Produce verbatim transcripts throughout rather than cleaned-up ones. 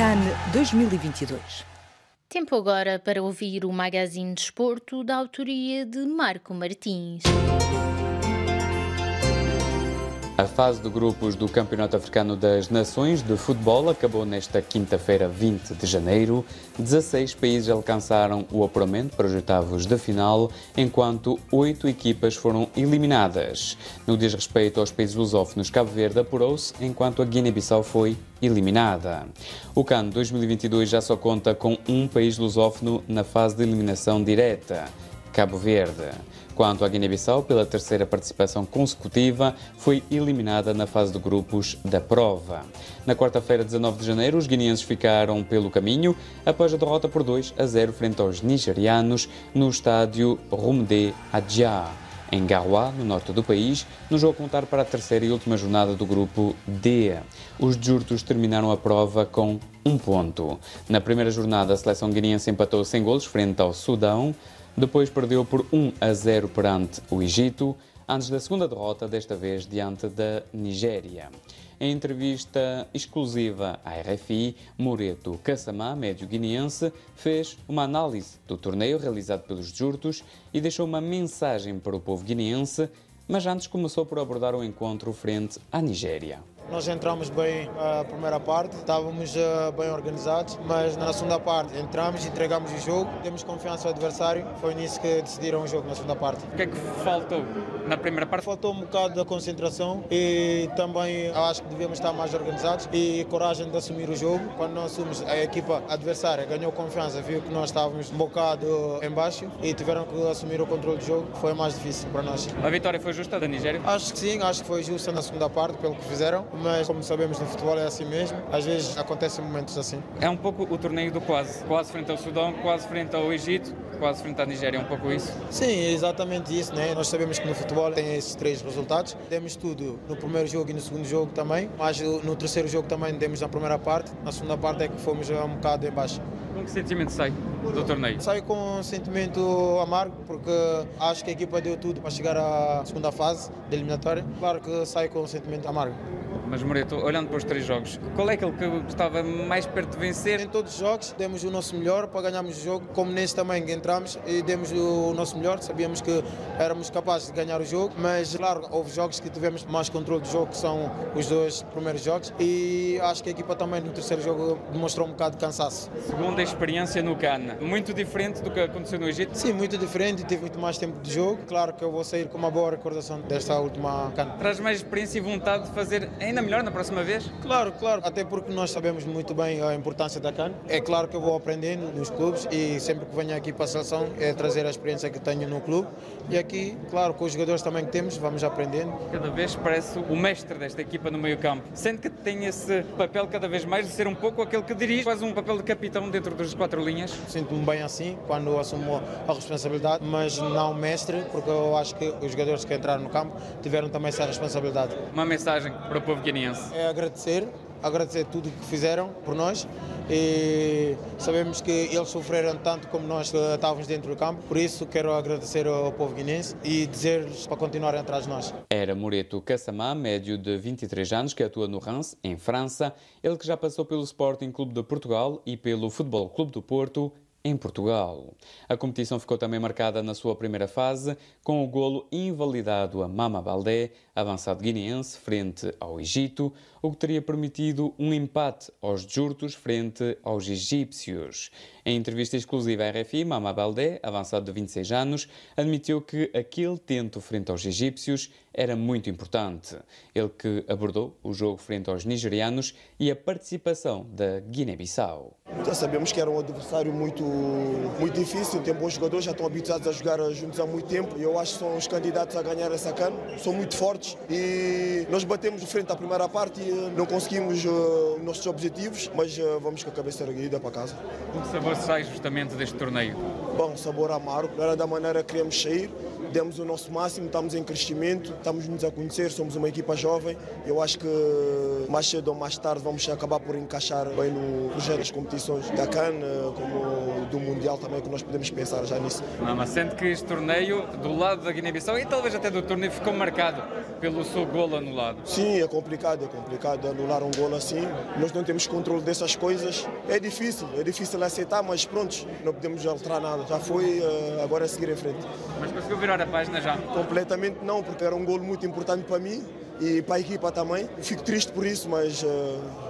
CAN dois mil e vinte e dois. Tempo agora para ouvir o Magazine Desporto da autoria de Marco Martins. A fase de grupos do Campeonato Africano das Nações de Futebol acabou nesta quinta-feira, vinte de janeiro. dezasseis países alcançaram o apuramento para os oitavos de final, enquanto oito equipas foram eliminadas. No que diz respeito aos países lusófonos, Cabo Verde apurou-se, enquanto a Guiné-Bissau foi eliminada. O CAN dois mil e vinte e dois já só conta com um país lusófono na fase de eliminação direta, Cabo Verde. Quanto à Guiné-Bissau, pela terceira participação consecutiva, foi eliminada na fase de grupos da prova. Na quarta-feira, dezanove de janeiro, os guineenses ficaram pelo caminho após a derrota por dois a zero frente aos nigerianos no estádio Roumdé Adjia, em Garoua, no norte do país, no jogo a contar para a terceira e última jornada do grupo D. Os Djurtus terminaram a prova com um ponto. Na primeira jornada, a seleção guineense empatou sem golos frente ao Sudão, depois perdeu por um a zero perante o Egito, antes da segunda derrota, desta vez diante da Nigéria. Em entrevista exclusiva à R F I, Moreto Cassamá, médio guineense, fez uma análise do torneio realizado pelos Djurtus e deixou uma mensagem para o povo guineense, mas antes começou por abordar o encontro frente à Nigéria. Nós entramos bem a primeira parte, estávamos bem organizados, mas na segunda parte entramos, entregamos o jogo, demos confiança ao adversário, foi nisso que decidiram o jogo na segunda parte. O que é que faltou na primeira parte? Faltou um bocado da concentração e também acho que devemos estar mais organizados e coragem de assumir o jogo. Quando nós assumimos, a equipa adversária ganhou confiança, viu que nós estávamos um bocado em baixo e tiveram que assumir o controle do jogo, foi mais difícil para nós. A vitória foi justa da Nigéria? Acho que sim, acho que foi justa na segunda parte pelo que fizeram. Mas, como sabemos, no futebol é assim mesmo. Às vezes acontecem momentos assim. É um pouco o torneio do quase. Quase frente ao Sudão, quase frente ao Egito, quase frente à Nigéria. É um pouco isso? Sim, é exatamente isso, né? Nós sabemos que no futebol tem esses três resultados. Demos tudo no primeiro jogo e no segundo jogo também. Mas no terceiro jogo também demos na primeira parte. Na segunda parte é que fomos um bocado em baixo. Com que sentimento sai do torneio? Saio com um sentimento amargo, porque acho que a equipa deu tudo para chegar à segunda fase da eliminatória. Claro que saio com um sentimento amargo. Mas, Moreto, olhando para os três jogos, qual é aquele que estava mais perto de vencer? Em todos os jogos demos o nosso melhor para ganharmos o jogo, como neste também que entramos e demos o nosso melhor, sabíamos que éramos capazes de ganhar o jogo, mas, claro, houve jogos que tivemos mais controle do jogo, que são os dois primeiros jogos, e acho que a equipa também no terceiro jogo demonstrou um bocado de cansaço. Segunda experiência no CAN, muito diferente do que aconteceu no Egito? Sim, muito diferente, tive muito mais tempo de jogo, claro que eu vou sair com uma boa recordação desta última CAN. Traz mais experiência e vontade de fazer ainda melhor na próxima vez? Claro, claro. Até porque nós sabemos muito bem a importância da CAN. É claro que eu vou aprendendo nos clubes e sempre que venho aqui para a seleção é trazer a experiência que tenho no clube. E aqui, claro, com os jogadores também que temos, vamos aprendendo. Cada vez parece o mestre desta equipa no meio-campo. Sente que tem esse papel cada vez mais de ser um pouco aquele que dirige, faz um papel de capitão dentro das quatro linhas? Sinto-me bem assim, quando assumo a responsabilidade, mas não mestre, porque eu acho que os jogadores que entraram no campo tiveram também essa responsabilidade. Uma mensagem para o povo guineense? É agradecer, agradecer tudo o que fizeram por nós e sabemos que eles sofreram tanto como nós estávamos dentro do campo, por isso quero agradecer ao povo guineense e dizer-lhes para continuarem atrás de nós. Era Moreto Cassamá, médio de vinte e três anos, que atua no Reims, em França, ele que já passou pelo Sporting Clube de Portugal e pelo Futebol Clube do Porto, em Portugal. A competição ficou também marcada na sua primeira fase, com o golo invalidado a Mama Baldé, avançado guineense, frente ao Egito, o que teria permitido um empate aos Djurtus frente aos egípcios. Em entrevista exclusiva à R F I, Mama Baldé, avançado de vinte e seis anos, admitiu que aquele tento frente aos egípcios era muito importante. Ele que abordou o jogo frente aos nigerianos e a participação da Guiné-Bissau. Já sabemos que era um adversário muito, muito difícil, tem bons jogadores, já estão habituados a jogar juntos há muito tempo e eu acho que são os candidatos a ganhar essa CAN, são muito fortes e nós batemos frente à primeira parte e não conseguimos uh, nossos objetivos, mas uh, vamos com a cabeça erguida para casa. O que sabor sai justamente deste torneio? Bom, sabor amargo, não era da maneira que queríamos sair. demos o nosso máximo, estamos em crescimento, estamos nos a conhecer, somos uma equipa jovem. Eu acho que mais cedo ou mais tarde vamos acabar por encaixar bem no projeto das competições da CAN, como do Mundial também, que nós podemos pensar já nisso. Mama, sente que este torneio do lado da Guiné-Bissau e talvez até do torneio ficou marcado pelo seu golo anulado? Sim, é complicado, é complicado anular um golo assim. Nós não temos controle dessas coisas. É difícil, é difícil aceitar, mas pronto, não podemos alterar nada. Já foi, agora é seguir em frente. Mas conseguiu virar a página já? Completamente não, porque era um golo muito importante para mim e para a equipa também. Fico triste por isso, mas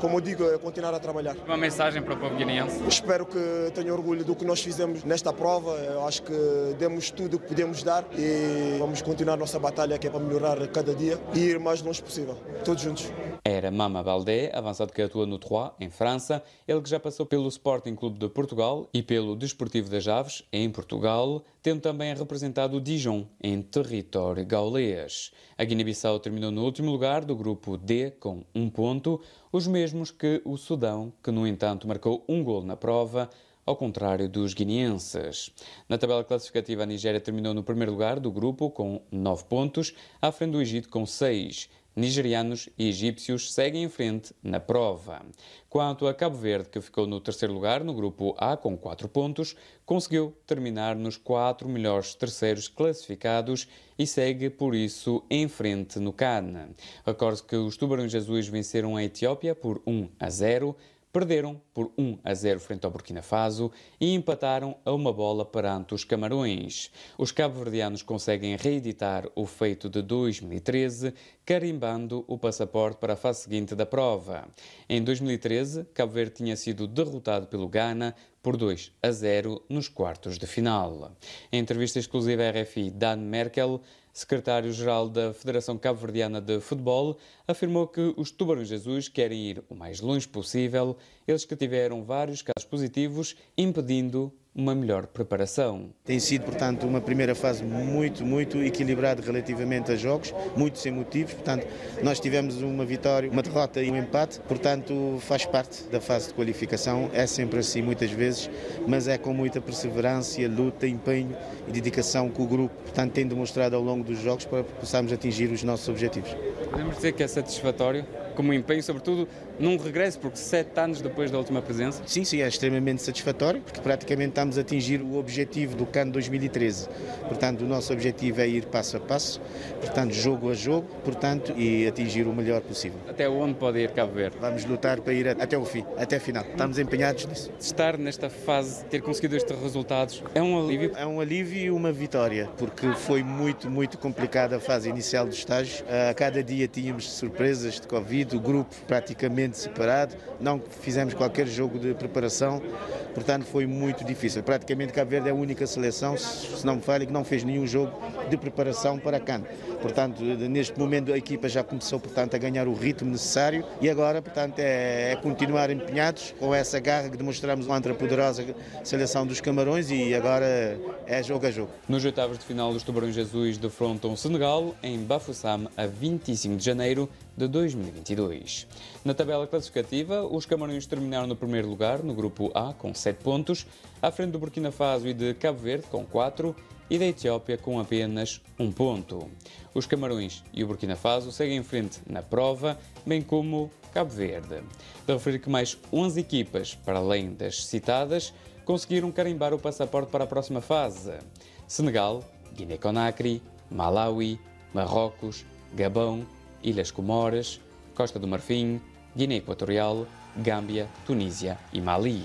como eu digo, é continuar a trabalhar. Uma mensagem para o povo guineense? Espero que tenha orgulho do que nós fizemos nesta prova. Eu acho que demos tudo o que podemos dar e vamos continuar a nossa batalha, que é para melhorar cada dia e ir mais longe possível, todos juntos. Era Mama Baldé, avançado que atua no Troyes, em França. Ele que já passou pelo Sporting Clube de Portugal e pelo Desportivo das Aves, em Portugal, tendo também representado o Dijon, em território gaulês. A Guiné-Bissau terminou no último lugar do grupo D, com um ponto, os mesmos que o Sudão, que no entanto marcou um golo na prova, ao contrário dos guineenses. Na tabela classificativa, a Nigéria terminou no primeiro lugar do grupo, com nove pontos, à frente do Egito, com seis. Nigerianos e egípcios seguem em frente na prova. Quanto a Cabo Verde, que ficou no terceiro lugar no grupo A com quatro pontos, conseguiu terminar nos quatro melhores terceiros classificados e segue, por isso, em frente no CAN. Recordo que os Tubarões Azuis venceram a Etiópia por um a zero, perderam por um a zero frente ao Burkina Faso e empataram a uma bola perante os Camarões. Os cabo-verdianos conseguem reeditar o feito de dois mil e treze, carimbando o passaporte para a fase seguinte da prova. Em dois mil e treze, Cabo Verde tinha sido derrotado pelo Ghana por dois a zero nos quartos de final. Em entrevista exclusiva à R F I, Dan Merkel, secretário-geral da Federação Cabo-Verdiana de Futebol, afirmou que os Tubarões Azuis querem ir o mais longe possível, eles que tiveram vários casos positivos, impedindo uma melhor preparação. Tem sido, portanto, uma primeira fase muito, muito equilibrada relativamente a jogos, muito sem motivos, portanto, nós tivemos uma vitória, uma derrota e um empate, portanto, faz parte da fase de qualificação, é sempre assim muitas vezes, mas é com muita perseverança, luta, empenho e dedicação que o grupo, portanto, tem demonstrado ao longo dos jogos para possamos atingir os nossos objetivos. Podemos dizer que é satisfatório? Como empenho, sobretudo, num regresso, porque sete anos depois da última presença? Sim, sim, é extremamente satisfatório, porque praticamente estamos a atingir o objetivo do CAN dois mil e treze. Portanto, o nosso objetivo é ir passo a passo, portanto, jogo a jogo, portanto, e atingir o melhor possível. Até onde pode ir Cabo Verde? Vamos lutar para ir até o fim, até a final. Estamos empenhados nisso. Estar nesta fase, ter conseguido estes resultados, é um alívio? É um alívio e uma vitória, porque foi muito, muito complicada a fase inicial dos estágios. A cada dia tínhamos surpresas de Covid, do grupo praticamente separado, não fizemos qualquer jogo de preparação, portanto foi muito difícil. Praticamente Cabo Verde é a única seleção, se não me falha, que não fez nenhum jogo de preparação para a CAN. Portanto, neste momento a equipa já começou, portanto, a ganhar o ritmo necessário e agora, portanto, é, é continuar empenhados com essa garra que demonstramos contra a poderosa seleção dos Camarões e agora é jogo a jogo. Nos oitavos de final, os Tubarões Azuis defrontam o Senegal em Bafoussam a vinte e cinco de janeiro de dois mil e vinte e dois. Na tabela classificativa, os Camarões terminaram no primeiro lugar no grupo A com sete pontos, à frente do Burkina Faso e de Cabo Verde com quatro e da Etiópia com apenas um ponto. Os Camarões e o Burkina Faso seguem em frente na prova, bem como Cabo Verde. De referir que mais onze equipas, para além das citadas, conseguiram carimbar o passaporte para a próxima fase. Senegal, Guiné-Conakry, Malawi, Marrocos, Gabão, Ilhas Comores, Costa do Marfim, Guiné Equatorial, Gâmbia, Tunísia e Mali.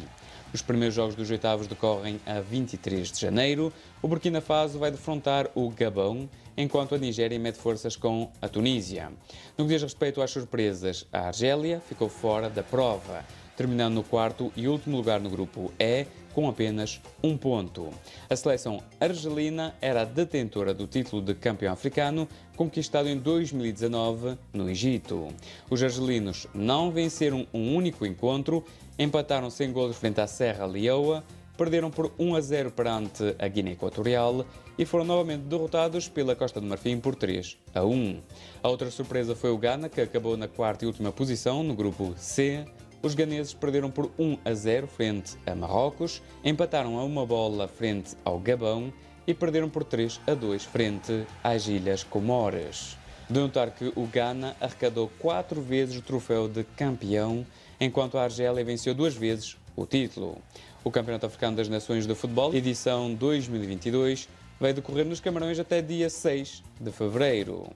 Os primeiros jogos dos oitavos decorrem a vinte e três de janeiro. O Burkina Faso vai defrontar o Gabão, enquanto a Nigéria mede forças com a Tunísia. No que diz respeito às surpresas, a Argélia ficou fora da prova, terminando no quarto e último lugar no grupo E, com apenas um ponto. A seleção argelina era a detentora do título de campeão africano, conquistado em dois mil e dezanove no Egito. Os argelinos não venceram um único encontro, empataram sem golos frente à Serra Leoa, perderam por um a zero perante a Guiné Equatorial e foram novamente derrotados pela Costa do Marfim por três a um. A outra surpresa foi o Ghana, que acabou na quarta e última posição no grupo C. Os ganeses perderam por um a zero frente a Marrocos, empataram a uma bola frente ao Gabão e perderam por três a dois frente às Ilhas Comores. De notar que o Ghana arrecadou quatro vezes o troféu de campeão, enquanto a Argélia venceu duas vezes o título. O Campeonato Africano das Nações de Futebol, edição dois mil e vinte e dois, vai decorrer nos Camarões até dia seis de fevereiro.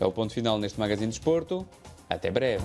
É o ponto final neste Magazine de Desporto. Até breve.